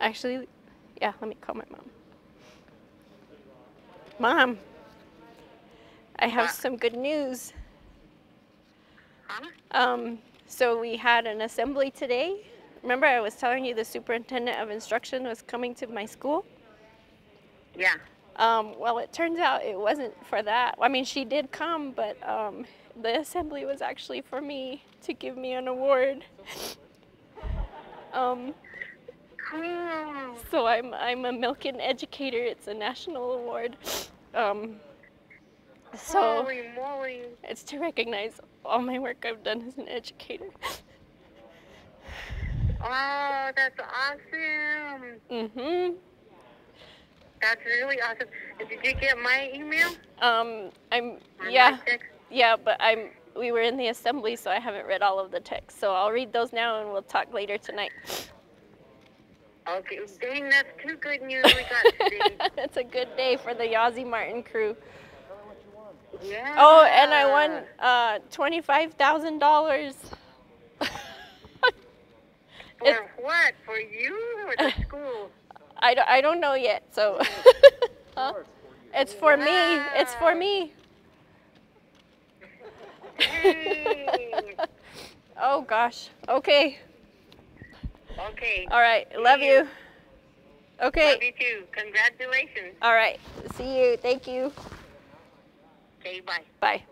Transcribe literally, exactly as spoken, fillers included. Actually, yeah, let me call my mom. Mom, I have some good news. Um, so we had an assembly today. Remember I was telling you the superintendent of instruction was coming to my school? Yeah. Um, well, it turns out it wasn't for that. I mean, she did come, but um, the assembly was actually for me to give me an award. um, so I'm, I'm a Milken Educator. It's a national award. Um, so holy moly. It's to recognize all my work I've done as an educator. Oh, that's awesome. Mm-hmm. That's really awesome. Did you get my email? Um, I'm, yeah, yeah, but I'm, we were in the assembly, so I haven't read all of the text. So I'll read those now, and we'll talk later tonight. Okay, dang, that's two good news we got today. That's a good day for the Yazzie Martin crew. Yeah. Oh, and I won uh, twenty-five thousand dollars. For what? For you or the school? I don't, I don't know yet, so huh? It's for me. It's for me. Hey. Oh, gosh. Okay. Okay. All right. Love you. Okay. Love you, too. Congratulations. All right. See you. Thank you. Okay, bye. Bye.